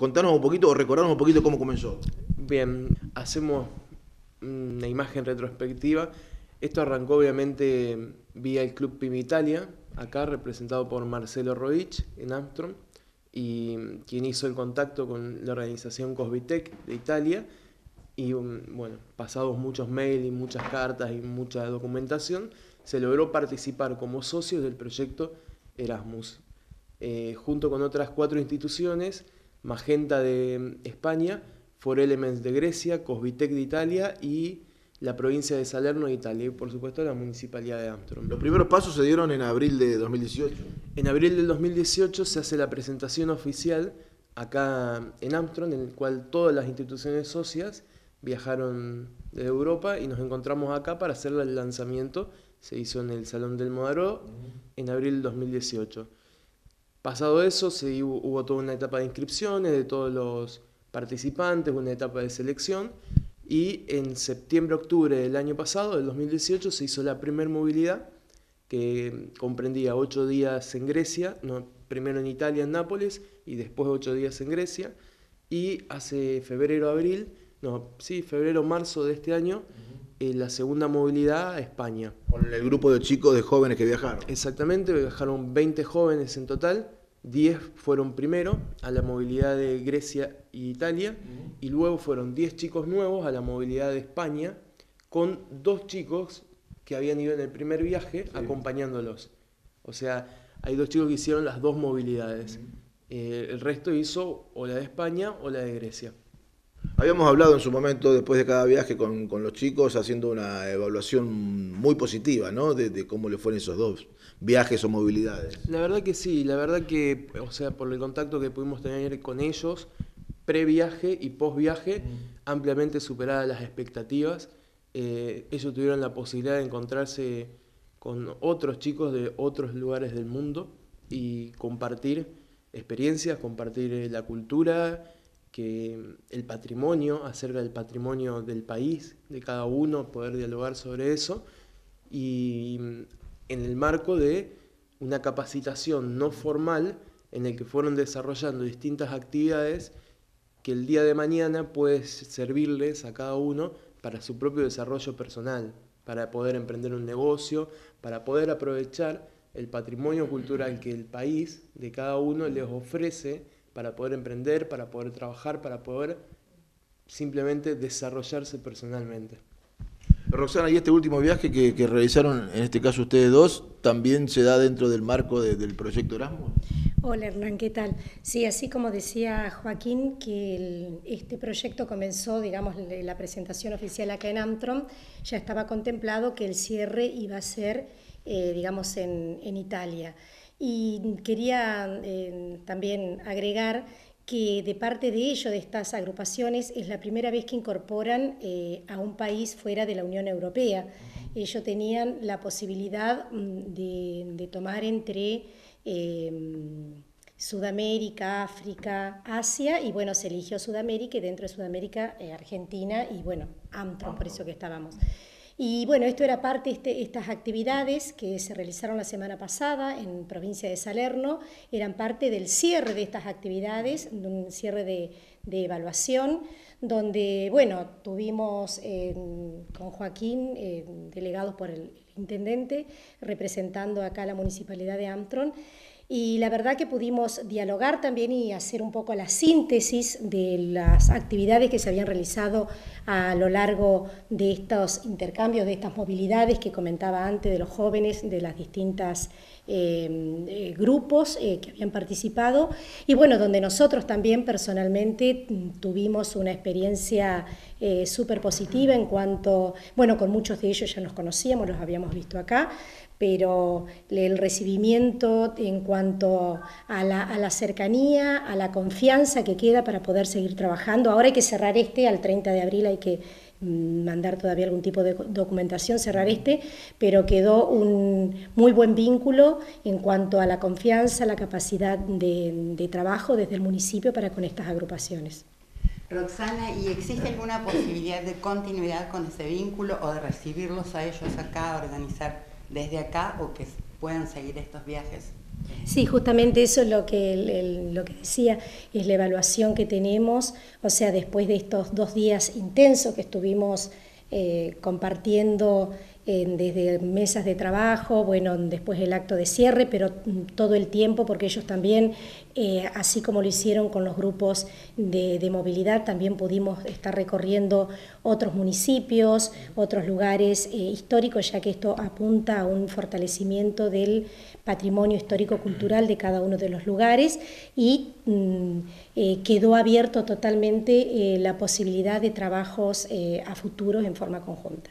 Contanos un poquito o recordarnos un poquito cómo comenzó. Bien, hacemos una imagen retrospectiva. Esto arrancó obviamente vía el Club PIM Italia, acá representado por Marcelo Rovich en Armstrong, y quien hizo el contacto con la organización Cosbitec de Italia. Y bueno, pasados muchos mails y muchas cartas y mucha documentación, se logró participar como socios del proyecto Erasmus, junto con otras 4 instituciones: Magenta de España, For Elements de Grecia, Cosbitec de Italia y la provincia de Salerno de Italia, y por supuesto la municipalidad de Armstrong. Los primeros pasos se dieron en abril de 2018. En abril del 2018 se hace la presentación oficial acá en Armstrong, en el cual todas las instituciones socias viajaron desde Europa y nos encontramos acá para hacer el lanzamiento. Se hizo en el Salón del Modaró en abril del 2018. Pasado eso, hubo toda una etapa de inscripciones de todos los participantes, una etapa de selección, y en septiembre-octubre del año pasado, del 2018, se hizo la primer movilidad, que comprendía 8 días en Grecia, primero en Italia, en Nápoles, y después 8 días en Grecia, y hace febrero-marzo de este año, la segunda movilidad a España. Con el grupo de chicos, de jóvenes que viajaron. Exactamente, viajaron 20 jóvenes en total, 10 fueron primero a la movilidad de Grecia e Italia, y luego fueron 10 chicos nuevos a la movilidad de España, con 2 chicos que habían ido en el primer viaje acompañándolos. O sea, hay 2 chicos que hicieron las 2 movilidades. El resto hizo o la de España o la de Grecia. Habíamos hablado en su momento, después de cada viaje, con los chicos, haciendo una evaluación muy positiva, ¿no? De cómo le fueron esos 2 viajes o movilidades. La verdad que sí, la verdad que, o sea, por el contacto que pudimos tener con ellos, pre-viaje y post-viaje, ampliamente superadas las expectativas. Ellos tuvieron la posibilidad de encontrarse con otros chicos de otros lugares del mundo y compartir experiencias, compartir la cultura, que el patrimonio, acerca del patrimonio del país, de cada uno, poder dialogar sobre eso, y en el marco de una capacitación no formal en el que fueron desarrollando distintas actividades que el día de mañana puede servirles a cada uno para su propio desarrollo personal, para poder emprender un negocio, para poder aprovechar el patrimonio cultural que el país de cada uno les ofrece, para poder emprender, para poder trabajar, para poder simplemente desarrollarse personalmente. Roxana, y este último viaje que realizaron, en este caso ustedes 2, ¿también se da dentro del marco del proyecto Erasmus? Hola Hernán, ¿qué tal? Sí, así como decía Joaquín, que este proyecto comenzó, digamos, la presentación oficial acá en Armstrong, ya estaba contemplado que el cierre iba a ser, digamos, en Italia. Y quería también agregar que de parte de ellos, de estas agrupaciones, es la primera vez que incorporan a un país fuera de la Unión Europea. Ellos tenían la posibilidad de tomar entre Sudamérica, África, Asia, y bueno, se eligió Sudamérica, y dentro de Sudamérica, Argentina, y bueno, Armstrong, por eso que estábamos. Y bueno, esto era parte de estas actividades que se realizaron la semana pasada en Provincia de Salerno, eran parte del cierre de estas actividades, un cierre de evaluación, donde, bueno, tuvimos con Joaquín, delegados por el intendente, representando acá la municipalidad de Armstrong, y la verdad que pudimos dialogar también y hacer un poco la síntesis de las actividades que se habían realizado a lo largo de estos intercambios, de estas movilidades que comentaba antes, de los jóvenes, de las distintas grupos que habían participado, y bueno, donde nosotros también personalmente tuvimos una experiencia súper positiva en cuanto, bueno, con muchos de ellos ya nos conocíamos, los habíamos visto acá, pero el recibimiento en cuanto a la cercanía, a la confianza que queda para poder seguir trabajando. Ahora hay que cerrar este, al 30 de abril hay que mandar todavía algún tipo de documentación, cerrar este, pero quedó un muy buen vínculo en cuanto a la confianza, la capacidad de trabajo desde el municipio para con estas agrupaciones. Roxana, ¿y existe alguna posibilidad de continuidad con ese vínculo o de recibirlos a ellos acá, a organizar desde acá, o que puedan seguir estos viajes? Sí, justamente eso es lo que decía, es la evaluación que tenemos, o sea, después de estos 2 días intensos que estuvimos compartiendo desde mesas de trabajo, bueno, después el acto de cierre, pero todo el tiempo, porque ellos también, así como lo hicieron con los grupos de movilidad, también pudimos estar recorriendo otros municipios, otros lugares históricos, ya que esto apunta a un fortalecimiento del patrimonio histórico-cultural de cada uno de los lugares, y quedó abierto totalmente la posibilidad de trabajos a futuros en forma conjunta.